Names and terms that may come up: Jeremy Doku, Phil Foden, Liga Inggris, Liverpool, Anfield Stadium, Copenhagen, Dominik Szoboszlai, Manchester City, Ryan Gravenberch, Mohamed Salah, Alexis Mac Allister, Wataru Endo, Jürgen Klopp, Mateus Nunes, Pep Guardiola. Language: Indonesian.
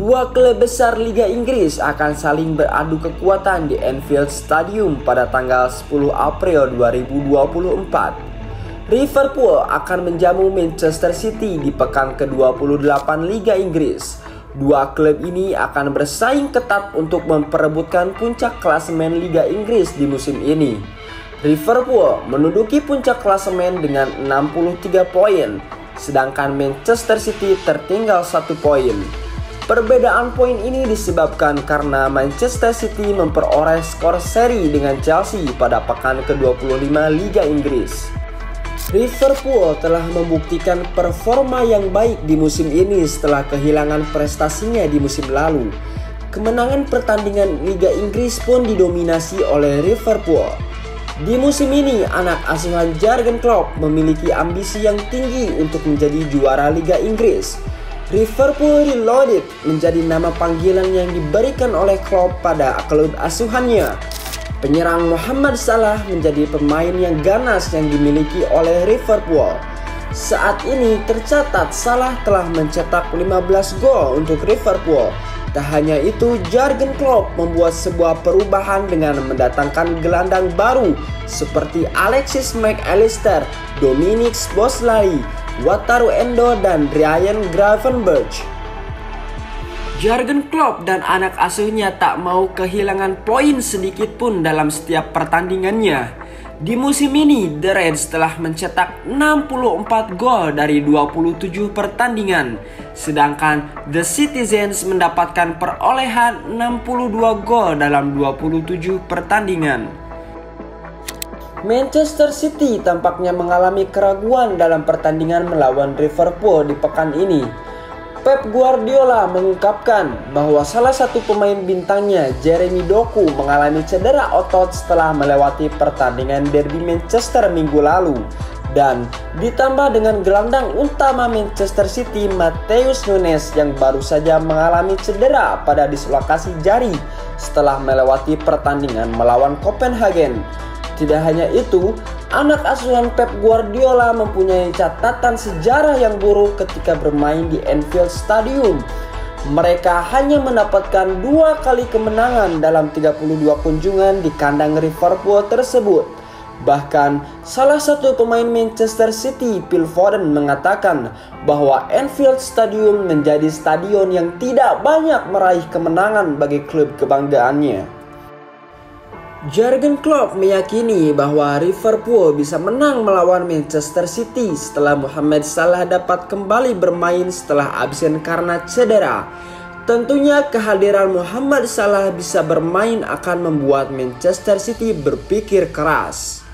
Dua klub besar Liga Inggris akan saling beradu kekuatan di Anfield Stadium pada tanggal 10 April 2024. Liverpool akan menjamu Manchester City di pekan ke-28 Liga Inggris. Dua klub ini akan bersaing ketat untuk memperebutkan puncak klasemen Liga Inggris di musim ini. Liverpool menduduki puncak klasemen dengan 63 poin, sedangkan Manchester City tertinggal 1 poin. Perbedaan poin ini disebabkan karena Manchester City memperoleh skor seri dengan Chelsea pada pekan ke-25 Liga Inggris. Liverpool telah membuktikan performa yang baik di musim ini setelah kehilangan prestasinya di musim lalu. Kemenangan pertandingan Liga Inggris pun didominasi oleh Liverpool. Di musim ini, anak asuhan Jürgen Klopp memiliki ambisi yang tinggi untuk menjadi juara Liga Inggris. Liverpool Reloaded menjadi nama panggilan yang diberikan oleh Klopp pada klub asuhannya. Penyerang Mohamed Salah menjadi pemain yang ganas yang dimiliki oleh Liverpool. Saat ini tercatat Salah telah mencetak 15 gol untuk Liverpool. Tak hanya itu, Jürgen Klopp membuat sebuah perubahan dengan mendatangkan gelandang baru seperti Alexis Mac Allister, Dominik Szoboszlai, Wataru Endo, dan Ryan Gravenberch. Jürgen Klopp dan anak asuhnya tak mau kehilangan poin sedikit pun dalam setiap pertandingannya. Di musim ini, The Reds telah mencetak 64 gol dari 27 pertandingan, sedangkan The Citizens mendapatkan perolehan 62 gol dalam 27 pertandingan. Manchester City tampaknya mengalami keraguan dalam pertandingan melawan Liverpool di pekan ini. Pep Guardiola mengungkapkan bahwa salah satu pemain bintangnya, Jeremy Doku, mengalami cedera otot setelah melewati pertandingan derby Manchester minggu lalu. Dan ditambah dengan gelandang utama Manchester City, Mateus Nunes, yang baru saja mengalami cedera pada dislokasi jari setelah melewati pertandingan melawan Copenhagen. Tidak hanya itu, anak asuhan Pep Guardiola mempunyai catatan sejarah yang buruk ketika bermain di Anfield Stadium. Mereka hanya mendapatkan 2 kali kemenangan dalam 32 kunjungan di kandang Liverpool tersebut. Bahkan, salah satu pemain Manchester City, Phil Foden, mengatakan bahwa Anfield Stadium menjadi stadion yang tidak banyak meraih kemenangan bagi klub kebanggaannya. Jürgen Klopp meyakini bahwa Liverpool bisa menang melawan Manchester City setelah Mohamed Salah dapat kembali bermain setelah absen karena cedera. Tentunya kehadiran Mohamed Salah bisa bermain akan membuat Manchester City berpikir keras.